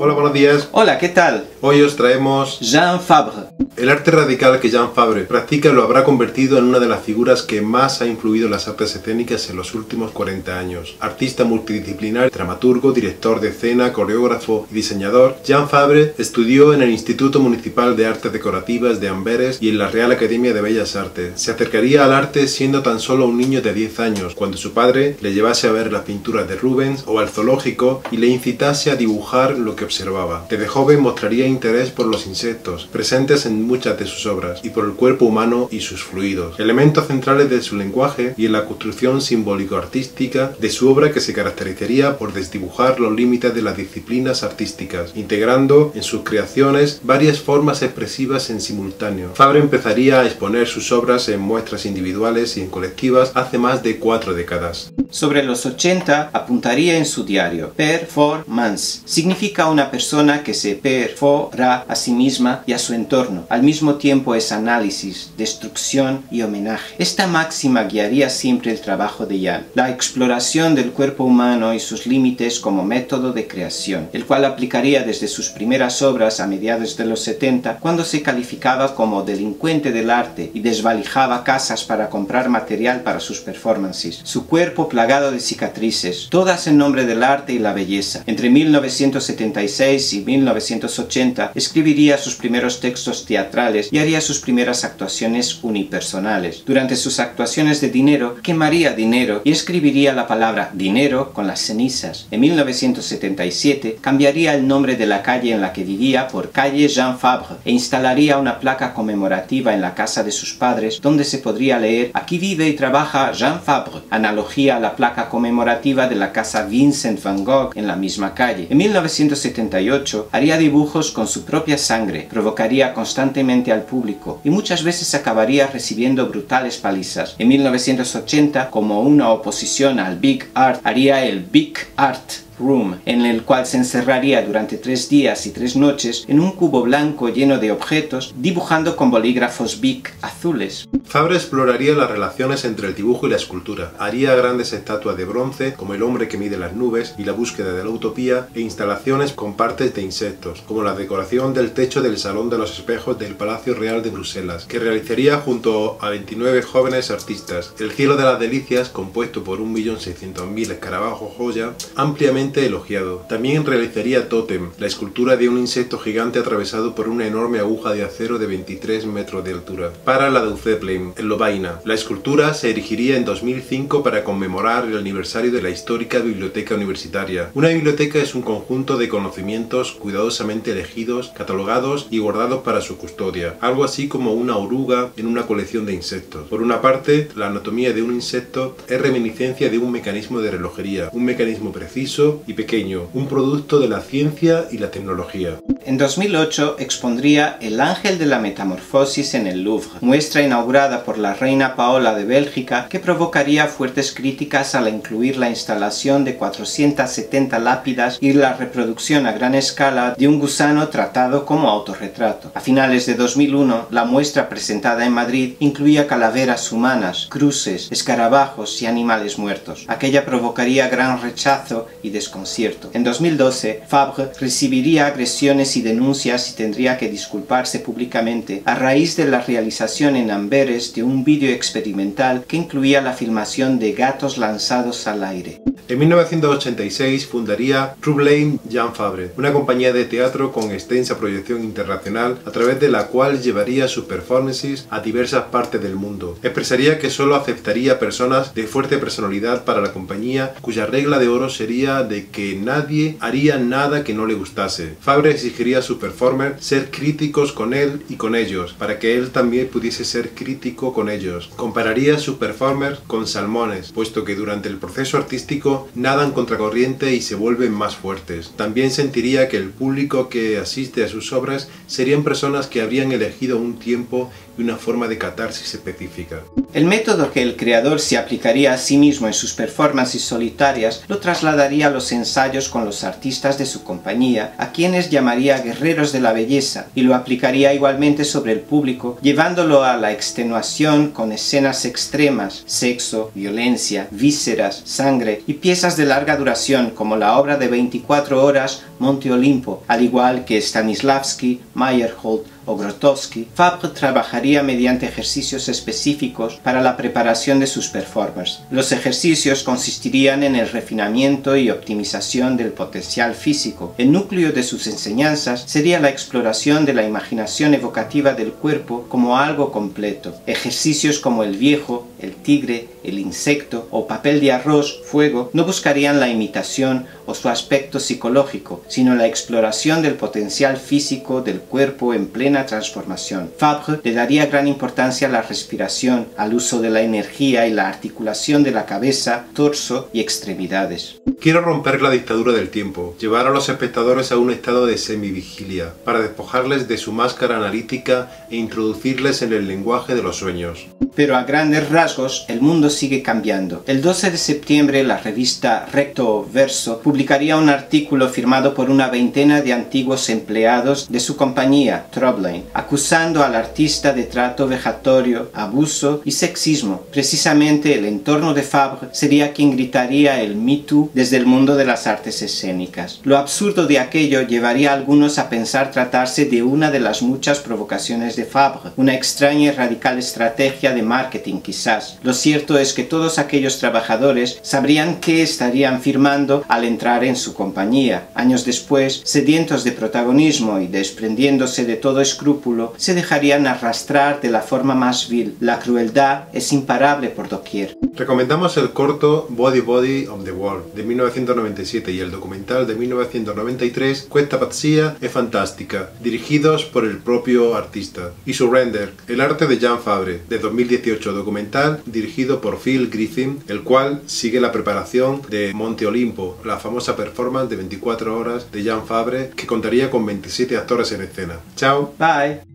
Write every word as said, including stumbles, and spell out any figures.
Hola, buenos días. Hola, ¿qué tal? Hoy os traemos Jan Fabre. El arte radical que Jan Fabre practica lo habrá convertido en una de las figuras que más ha influido en las artes escénicas en los últimos cuarenta años. Artista multidisciplinar, dramaturgo, director de escena, coreógrafo y diseñador, Jan Fabre estudió en el Instituto Municipal de Artes Decorativas de Amberes y en la Real Academia de Bellas Artes. Se acercaría al arte siendo tan solo un niño de diez años, cuando su padre le llevase a ver las pinturas de Rubens o al zoológico y le incitase a dibujar lo que observaba. Desde joven mostraría interés por los insectos, presentes en muchas de sus obras, y por el cuerpo humano y sus fluidos, elementos centrales de su lenguaje y en la construcción simbólico-artística de su obra, que se caracterizaría por desdibujar los límites de las disciplinas artísticas, integrando en sus creaciones varias formas expresivas en simultáneo. Fabre empezaría a exponer sus obras en muestras individuales y en colectivas hace más de cuatro décadas. Sobre los ochenta apuntaría en su diario: performance significa una persona que se perfora a sí misma y a su entorno. Al mismo tiempo es análisis, destrucción y homenaje. Esta máxima guiaría siempre el trabajo de Jan: la exploración del cuerpo humano y sus límites como método de creación, el cual aplicaría desde sus primeras obras a mediados de los setenta, cuando se calificaba como delincuente del arte y desvalijaba casas para comprar material para sus performances. Su cuerpo plagado de cicatrices, todas en nombre del arte y la belleza. Entre mil novecientos setenta y seis y mil novecientos ochenta escribiría sus primeros textos teatrales y haría sus primeras actuaciones unipersonales. Durante sus actuaciones de dinero, quemaría dinero y escribiría la palabra dinero con las cenizas. En mil novecientos setenta y siete cambiaría el nombre de la calle en la que vivía por calle Jan Fabre e instalaría una placa conmemorativa en la casa de sus padres, donde se podría leer: aquí vive y trabaja Jan Fabre, analogía a la placa conmemorativa de la casa Vincent van Gogh en la misma calle. En mil novecientos setenta y ocho haría dibujos con su propia sangre, provocaría constantemente al público y muchas veces acabaría recibiendo brutales palizas. En mil novecientos ochenta, como una oposición al Bic-Art, haría el Bic-Art Room, en el cual se encerraría durante tres días y tres noches en un cubo blanco lleno de objetos, dibujando con bolígrafos Bic azules. Fabre exploraría las relaciones entre el dibujo y la escultura, haría grandes estatuas de bronce como El hombre que mide las nubes y La búsqueda de la utopía, e instalaciones con partes de insectos, como la decoración del techo del Salón de los Espejos del Palacio Real de Bruselas, que realizaría junto a veintinueve jóvenes artistas. El Cielo de las Delicias, compuesto por un millón seiscientos mil escarabajos joya, ampliamente elogiado. También realizaría Totem, la escultura de un insecto gigante atravesado por una enorme aguja de acero de veintitrés metros de altura. Para la Deuceplem, en Lovaina, la escultura se erigiría en dos mil cinco para conmemorar el aniversario de la histórica biblioteca universitaria. Una biblioteca es un conjunto de conocimientos cuidadosamente elegidos, catalogados y guardados para su custodia, algo así como una oruga en una colección de insectos. Por una parte, la anatomía de un insecto es reminiscencia de un mecanismo de relojería, un mecanismo preciso y pequeño, un producto de la ciencia y la tecnología. En dos mil ocho expondría El ángel de la metamorfosis en el Louvre, muestra inaugurada por la reina Paola de Bélgica, que provocaría fuertes críticas al incluir la instalación de cuatrocientas setenta lápidas y la reproducción a gran escala de un gusano tratado como autorretrato. A finales de dos mil uno, la muestra presentada en Madrid incluía calaveras humanas, cruces, escarabajos y animales muertos. Aquella provocaría gran rechazo y desconcierto. En dos mil doce, Fabre recibiría agresiones y y denuncias y tendría que disculparse públicamente a raíz de la realización en Amberes de un vídeo experimental que incluía la filmación de gatos lanzados al aire. En mil novecientos ochenta y seis fundaría Troubleyn/Jan Fabre, una compañía de teatro con extensa proyección internacional, a través de la cual llevaría sus performances a diversas partes del mundo. Expresaría que solo aceptaría personas de fuerte personalidad para la compañía, cuya regla de oro sería de que nadie haría nada que no le gustase. Fabre exigiría a sus performers ser críticos con él y con ellos, para que él también pudiese ser crítico con ellos. Compararía a sus performers con salmones, puesto que durante el proceso artístico nadan contracorriente y se vuelven más fuertes. También sentiría que el público que asiste a sus obras serían personas que habrían elegido un tiempo y una forma de catarsis específica. El método que el creador se aplicaría a sí mismo en sus performances solitarias lo trasladaría los ensayos con los artistas de su compañía, a quienes llamaría guerreros de la belleza, y lo aplicaría igualmente sobre el público, llevándolo a la extenuación con escenas extremas, sexo, violencia, vísceras, sangre y piezas de larga duración como la obra de veinticuatro horas Monte Olimpo. Al igual que Stanislavski, Meyerhold o Grotowski, Fabre trabajaría mediante ejercicios específicos para la preparación de sus performers. Los ejercicios consistirían en el refinamiento y optimización del potencial físico. El núcleo de sus enseñanzas sería la exploración de la imaginación evocativa del cuerpo como algo completo. Ejercicios como el viejo, el tigre, el insecto o papel de arroz, fuego, no buscarían la imitación o su aspecto psicológico, sino la exploración del potencial físico del cuerpo en plena transformación. Fabre le daría gran importancia a la respiración, al uso de la energía y la articulación de la cabeza, torso y extremidades. Quiero romper la dictadura del tiempo, llevar a los espectadores a un estado de semivigilia, para despojarles de su máscara analítica e introducirles en el lenguaje de los sueños. Pero a grandes rasgos, el mundo sigue cambiando. El doce de septiembre, la revista Recto Verso publicaría un artículo firmado por una veintena de antiguos empleados de su compañía, Troubleyn, acusando al artista de trato vejatorio, abuso y sexismo. Precisamente el entorno de Fabre sería quien gritaría el Me Too desde el mundo de las artes escénicas. Lo absurdo de aquello llevaría a algunos a pensar tratarse de una de las muchas provocaciones de Fabre, una extraña y radical estrategia de marketing quizás. Lo cierto es que todos aquellos trabajadores sabrían qué estarían firmando al entrar en su compañía. Años después, sedientos de protagonismo y desprendiéndose de todo escrúpulo, se dejarían arrastrar de la forma más vil. La crueldad es imparable por doquier. Recomendamos el corto Body, Body on the World de mil novecientos noventa y siete y el documental de mil novecientos noventa y tres Questa pazzia è fantastica, dirigidos por el propio artista, y Surrender: el arte de Jan Fabre de dos mil dieciocho, documental dirigido por Phil Griffin, el cual sigue la preparación de Monte Olimpo, la famosa performance de veinticuatro horas de Jan Fabre, que contaría con veintisiete actores en escena. ¡Chao! ¡Bye!